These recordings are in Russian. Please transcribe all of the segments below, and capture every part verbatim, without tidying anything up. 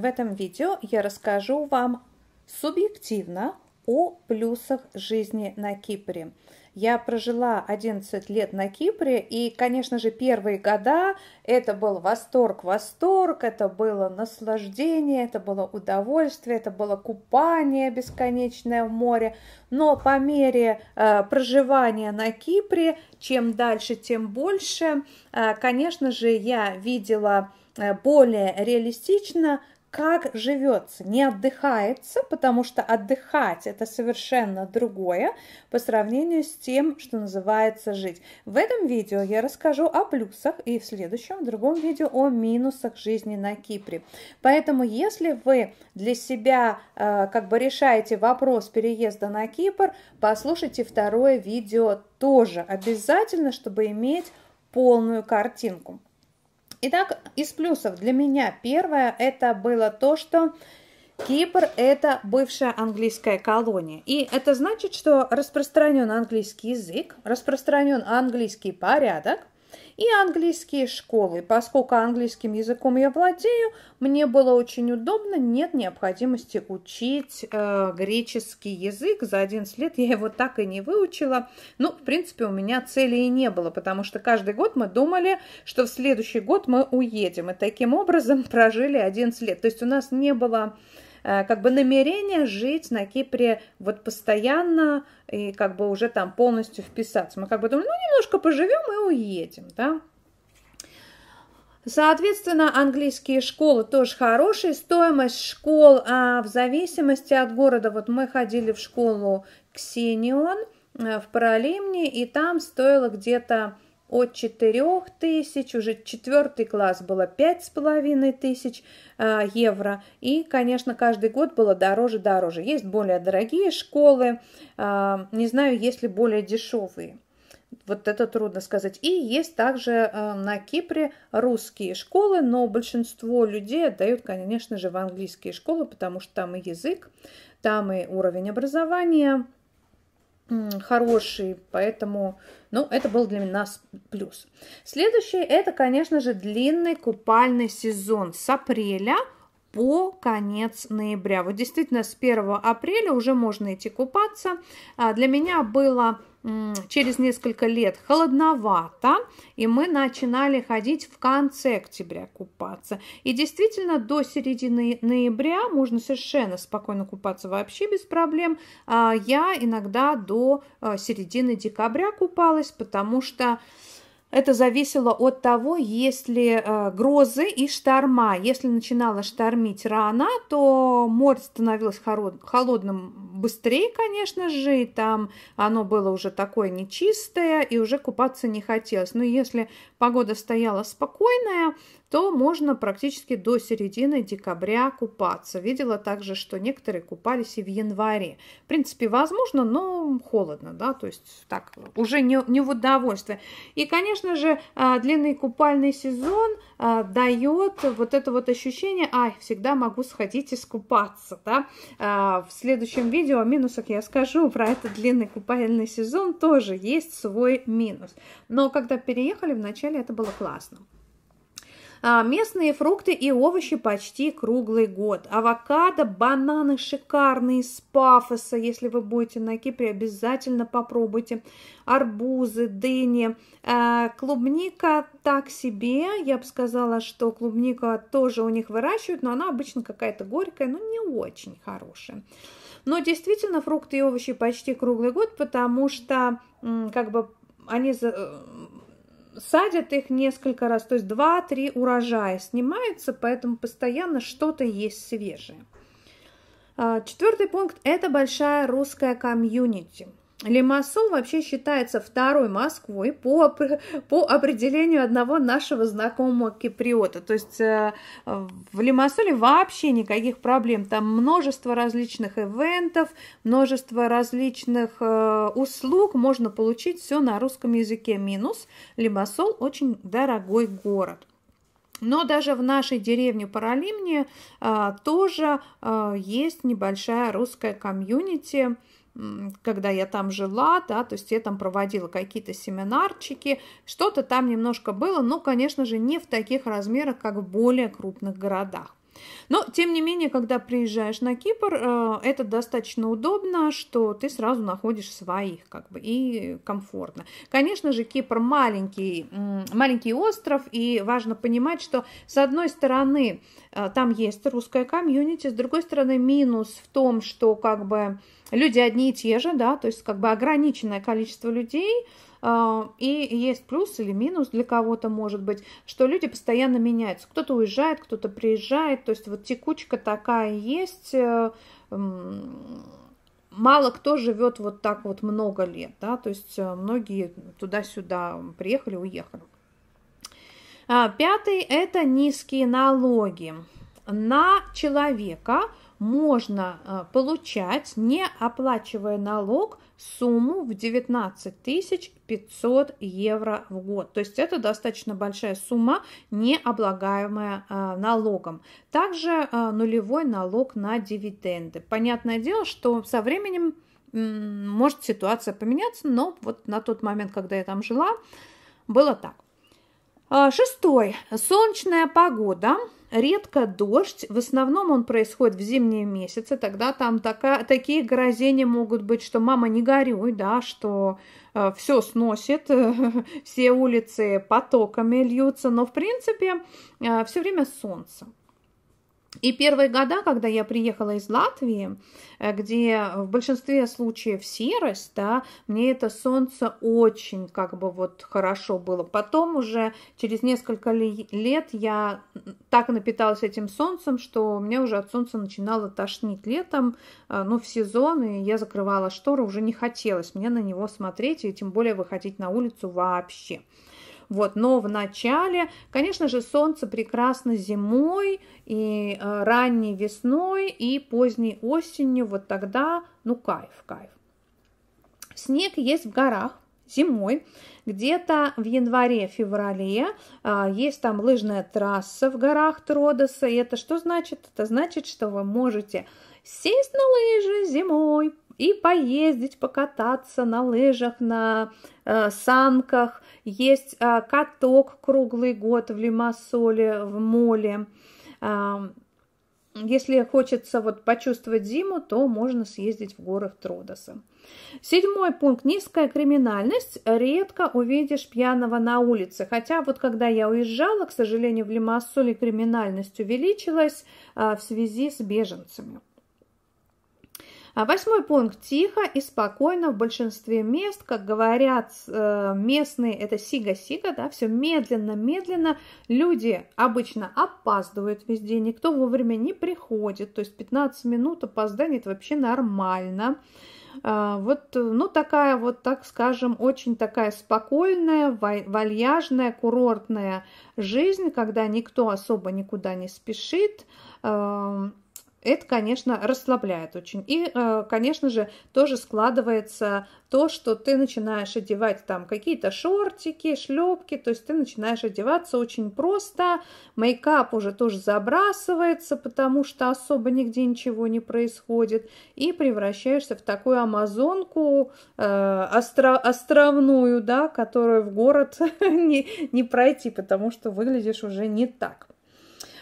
В этом видео я расскажу вам субъективно о плюсах жизни на Кипре. Я прожила одиннадцать лет на Кипре, и, конечно же, первые года это был восторг-восторг, это было наслаждение, это было удовольствие, это было купание бесконечное в море. Но по мере э, проживания на Кипре, чем дальше, тем больше, э, конечно же, я видела э, более реалистично, как живется, не отдыхается, потому что отдыхать это совершенно другое по сравнению с тем, что называется жить. В этом видео я расскажу о плюсах и в следующем, в другом видео о минусах жизни на Кипре. Поэтому, если вы для себя э, как бы решаете вопрос переезда на Кипр, послушайте второе видео тоже обязательно, чтобы иметь полную картинку. Итак, из плюсов для меня первое это было то, что Кипр это бывшая английская колония. И это значит, что распространен английский язык, распространен английский порядок и английские школы. Поскольку английским языком я владею, мне было очень удобно, нет необходимости учить э, греческий язык. За одиннадцать лет я его так и не выучила. Ну, в принципе, у меня цели и не было, потому что каждый год мы думали, что в следующий год мы уедем. И таким образом прожили одиннадцать лет. То есть у нас не было э, как бы намерения жить на Кипре вот постоянно и как бы уже там полностью вписаться. Мы как бы думали, ну, немножко поживем и уедем, да. Соответственно, английские школы тоже хорошие. Стоимость школ а, в зависимости от города. Вот мы ходили в школу Ксенион а, в Паралимне, и там стоило где-то от четырёх тысяч, уже четвертый класс было пять с половиной тысяч а, евро. И, конечно, каждый год было дороже-дороже. Есть более дорогие школы, а, не знаю, есть ли более дешевые. Вот это трудно сказать. И есть также э, на Кипре русские школы, но большинство людей отдают, конечно же, в английские школы, потому что там и язык, там и уровень образования э, хороший, поэтому, ну, это был для нас плюс. Следующий, это, конечно же, длинный купальный сезон с апреля по конец ноября. Вот действительно с первого апреля уже можно идти купаться. А для меня было через несколько лет холодновато, и мы начинали ходить в конце октября купаться. И действительно, до середины ноября можно совершенно спокойно купаться вообще без проблем. Я иногда до середины декабря купалась, потому что это зависело от того, есть ли грозы и шторма. Если начинала штормить рано, то море становилось холодным быстрее, конечно же, и там оно было уже такое нечистое, и уже купаться не хотелось. Но если погода стояла спокойная, то можно практически до середины декабря купаться. Видела также, что некоторые купались и в январе. В принципе, возможно, но холодно, да, то есть так, уже не, не в удовольствие. И, конечно, Конечно же, длинный купальный сезон дает вот это вот ощущение, ай, всегда могу сходить и скупаться, да? В следующем видео о минусах я скажу про этот длинный купальный сезон, тоже есть свой минус. Но когда переехали, вначале это было классно. Местные фрукты и овощи почти круглый год. Авокадо, бананы шикарные с Пафоса. Если вы будете на Кипре, обязательно попробуйте. Арбузы, дыни. Клубника так себе. Я бы сказала, что клубника тоже у них выращивают, но она обычно какая-то горькая, но не очень хорошая. Но действительно фрукты и овощи почти круглый год, потому что как бы они садят их несколько раз, то есть два-три урожая снимаются, поэтому постоянно что-то есть свежее. Четвертый пункт – это большая русская комьюнити. Лимассол вообще считается второй Москвой по, по определению одного нашего знакомого киприота. То есть э, в Лимассоле вообще никаких проблем. Там множество различных ивентов, множество различных э, услуг. Можно получить все на русском языке. Минус. Лимассол очень дорогой город. Но даже в нашей деревне Паралимне э, тоже э, есть небольшая русская комьюнити. Когда я там жила, да, то есть я там проводила какие-то семинарчики, что-то там немножко было, но, конечно же, не в таких размерах, как в более крупных городах. Но, тем не менее, когда приезжаешь на Кипр, это достаточно удобно, что ты сразу находишь своих, как бы, и комфортно. Конечно же, Кипр маленький, маленький остров, и важно понимать, что, с одной стороны, там есть русская комьюнити, с другой стороны, минус в том, что, как бы, люди одни и те же, да, то есть, как бы, ограниченное количество людей. И есть плюс или минус для кого-то, может быть, что люди постоянно меняются. Кто-то уезжает, кто-то приезжает. То есть вот текучка такая есть. Мало кто живет вот так вот много лет. Да? То есть многие туда-сюда приехали, уехали. Пятый – это низкие налоги. На человека можно получать, не оплачивая налог, сумму в девятнадцать тысяч пятьсот евро в год. То есть это достаточно большая сумма, не облагаемая э, налогом. Также э, нулевой налог на дивиденды. Понятное дело, что со временем м, может ситуация поменяться, но вот на тот момент, когда я там жила, было так. Э, шестой. Солнечная погода. Редко дождь, в основном он происходит в зимние месяцы, тогда там такая, такие грозения могут быть, что мама не горюй, да, что э, все сносит, все улицы потоками льются, но в принципе э, все время солнце. И первые года, когда я приехала из Латвии, где в большинстве случаев серость, да, мне это солнце очень как бы вот хорошо было. Потом уже через несколько лет я так напиталась этим солнцем, что меня уже от солнца начинало тошнить летом, ну, в сезон, и я закрывала шторы, уже не хотелось мне на него смотреть, и тем более выходить на улицу вообще. Вот, но в начале, конечно же, солнце прекрасно зимой и ранней весной и поздней осенью. Вот тогда, ну, кайф, кайф. Снег есть в горах зимой, где-то в январе-феврале. Есть там лыжная трасса в горах Тродоса. И это что значит? Это значит, что вы можете сесть на лыжи зимой и поездить, покататься на лыжах, на э, санках. Есть э, каток круглый год в Лимассоле, в моле. Э, если хочется вот почувствовать зиму, то можно съездить в горы Тродоса. Седьмой пункт. Низкая криминальность. Редко увидишь пьяного на улице. Хотя вот когда я уезжала, к сожалению, в Лимассоле криминальность увеличилась э, в связи с беженцами. Восьмой пункт. Тихо и спокойно в большинстве мест, как говорят местные, это сига-сига, да, все медленно-медленно. Люди обычно опаздывают везде, никто вовремя не приходит, то есть пятнадцать минут опоздания это вообще нормально. Вот, ну, такая вот, так скажем, очень такая спокойная, вальяжная, курортная жизнь, когда никто особо никуда не спешит. Это, конечно, расслабляет очень. И, конечно же, тоже складывается то, что ты начинаешь одевать там какие-то шортики, шлепки. То есть ты начинаешь одеваться очень просто. Мейкап уже тоже забрасывается, потому что особо нигде ничего не происходит. И превращаешься в такую амазонку э, остро- островную, да, которую в город не, не пройти, потому что выглядишь уже не так.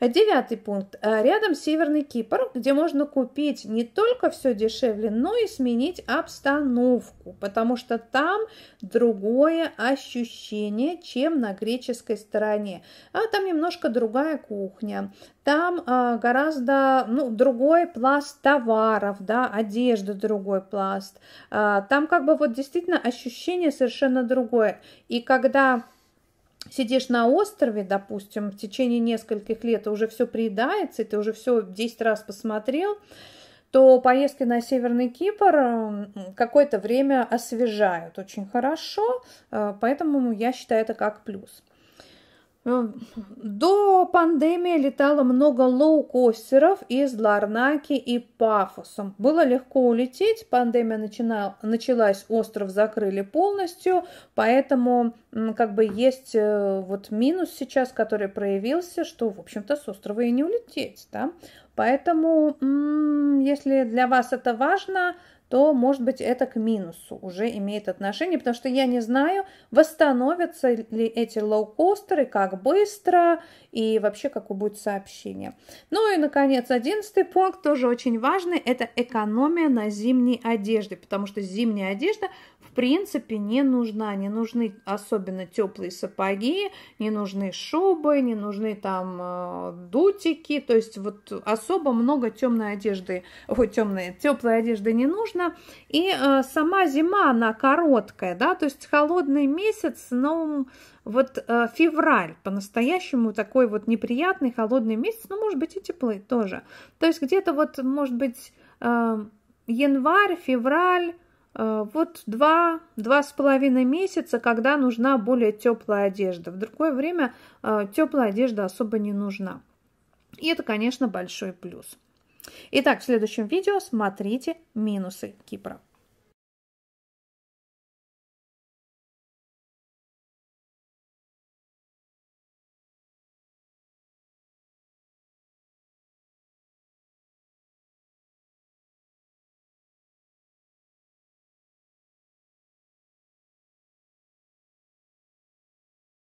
Девятый пункт. Рядом Северный Кипр, где можно купить не только все дешевле, но и сменить обстановку, потому что там другое ощущение, чем на греческой стороне. А там немножко другая кухня, там а, гораздо, ну, другой пласт товаров, да, одежда другой пласт. А, там как бы вот действительно ощущение совершенно другое. И когда сидишь на острове, допустим, в течение нескольких лет уже все приедается, и ты уже все десять раз посмотрел, то поездки на Северный Кипр какое-то время освежают очень хорошо, поэтому я считаю это как плюс. До пандемии летало много лоукостеров из Ларнаки и Пафоса. Было легко улететь, пандемия начинала, началась, остров закрыли полностью, поэтому как бы есть вот минус сейчас, который проявился, что, в общем-то, с острова и не улететь, да? Поэтому, если для вас это важно, то, может быть, это к минусу уже имеет отношение, потому что я не знаю, восстановятся ли эти лоукостеры, как быстро и вообще, какое будет сообщение. Ну и, наконец, одиннадцатый пункт, тоже очень важный, это экономия на зимней одежде, потому что зимняя одежда, в принципе, не нужна, не нужны особенно теплые сапоги, не нужны шубы, не нужны там дутики, то есть вот особо много темной одежды, ой, темной, теплой одежды не нужно. И э, сама зима, она короткая, да, то есть холодный месяц, но вот э, февраль по-настоящему такой вот неприятный холодный месяц, но, может быть, и теплый тоже. То есть где-то вот, может быть, э, январь, февраль, э, вот два, два с половиной месяца, когда нужна более теплая одежда. В другое время э, теплая одежда особо не нужна. И это, конечно, большой плюс. Итак, в следующем видео смотрите минусы Кипра.